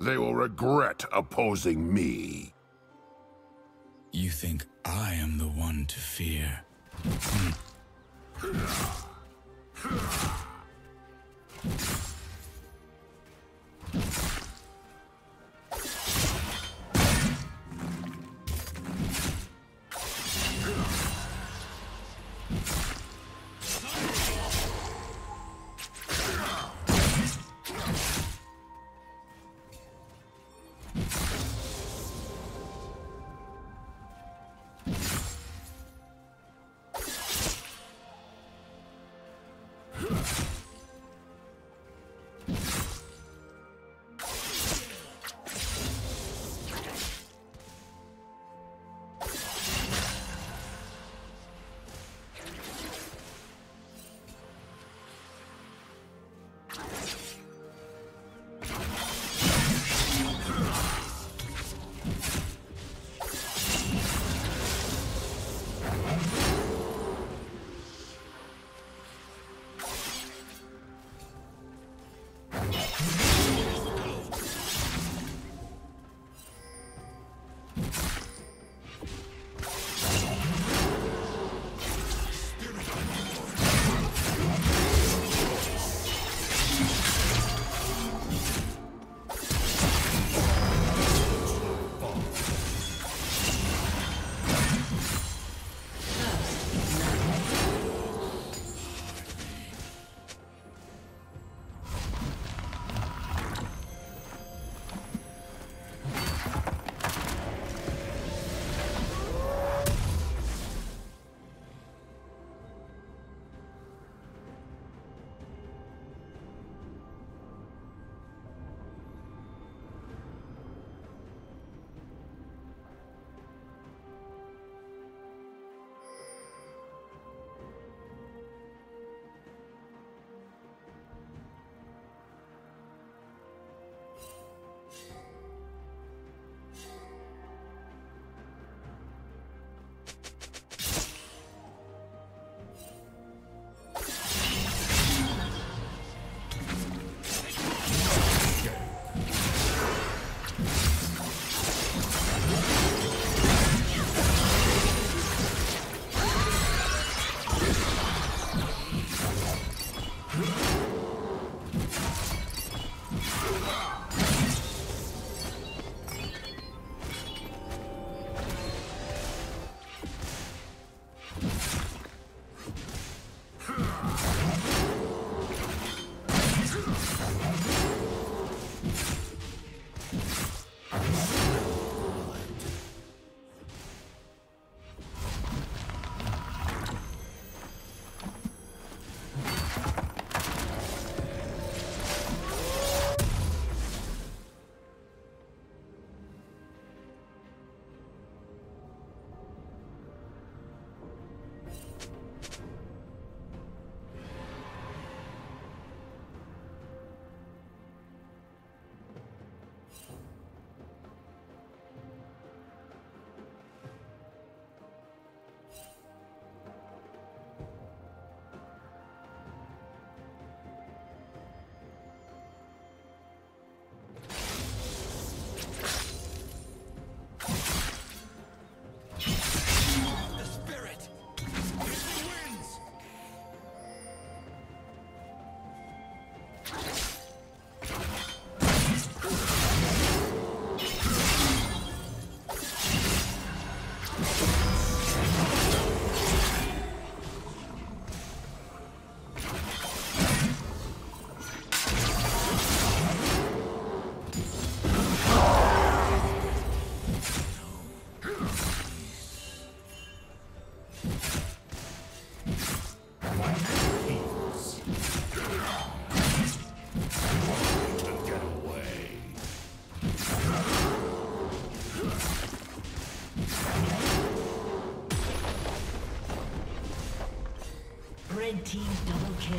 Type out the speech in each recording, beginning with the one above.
They will regret opposing me. You think I am the one to fear? Red team double kill.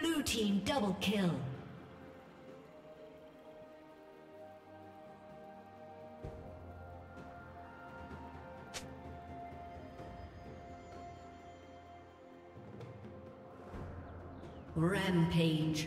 Blue team double kill. Rampage.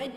Red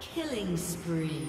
Killing spree.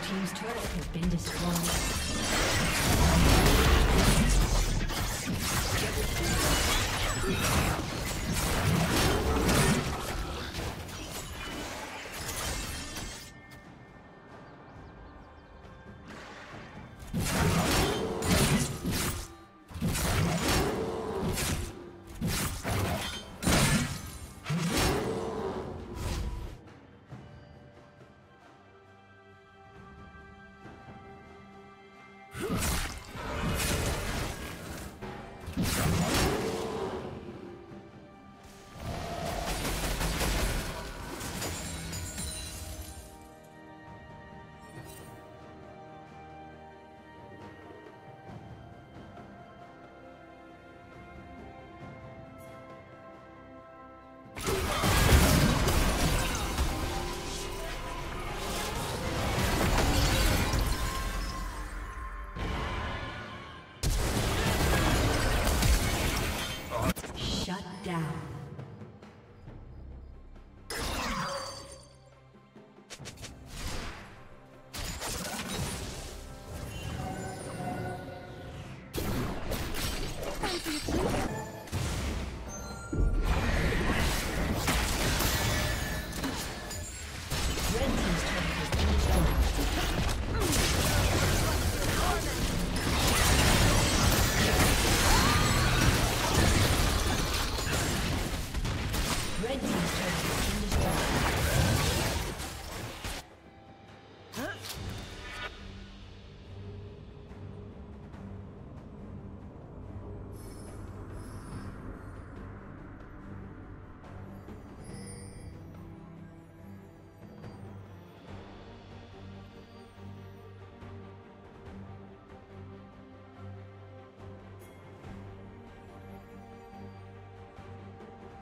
Team's turret has been destroyed.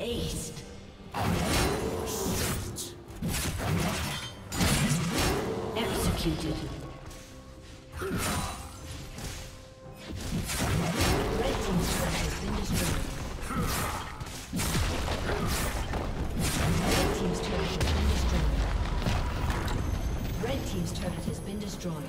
Aced. Executed. Red team's turret has been destroyed. Red team's turret has been destroyed. Red team's turret has been destroyed.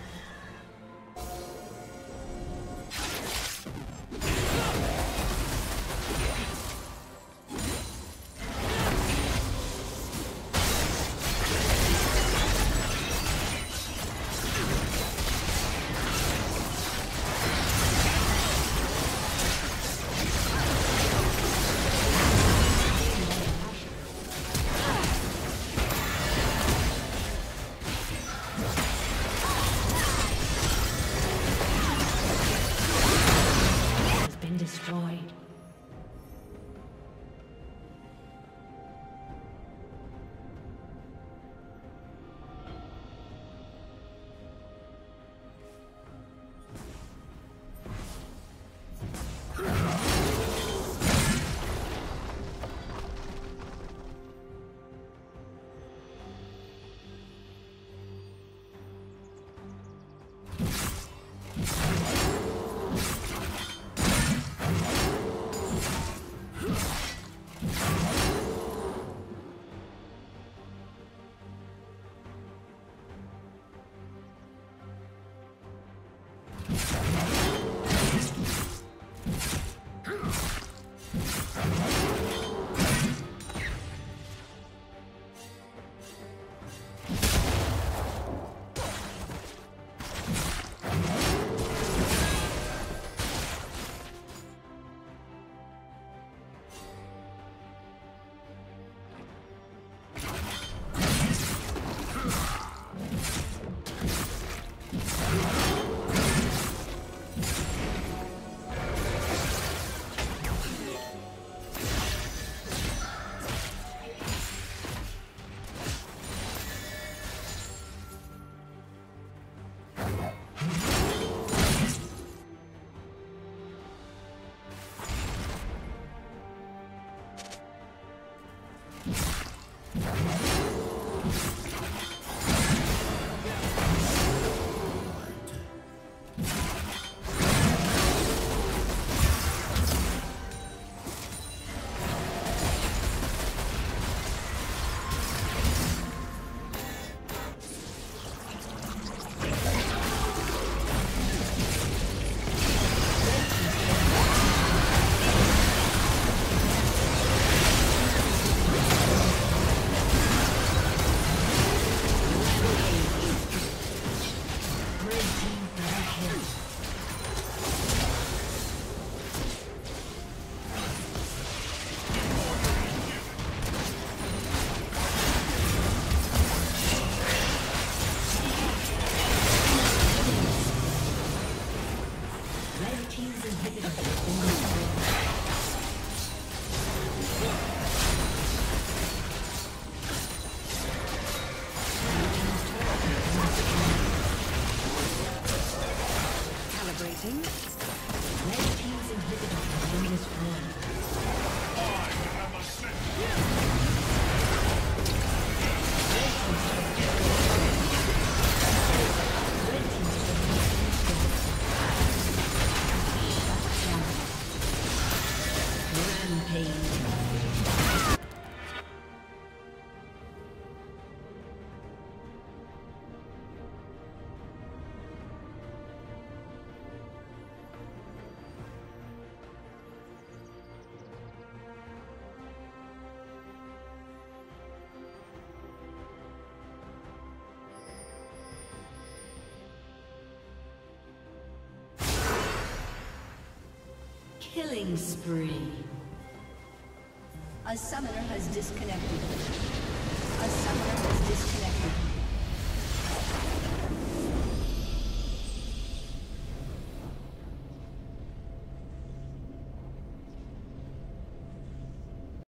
Killing spree. A summoner has disconnected. A summoner